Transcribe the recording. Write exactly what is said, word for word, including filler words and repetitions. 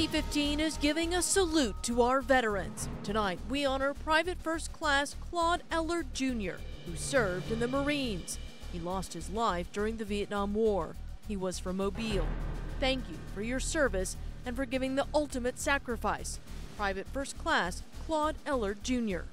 N B C fifteen is giving a salute to our veterans. Tonight, we honor Private First Class Claude Ellard Junior, who served in the Marines. He lost his life during the Vietnam War. He was from Mobile. Thank you for your service and for giving the ultimate sacrifice. Private First Class Claude Ellard Junior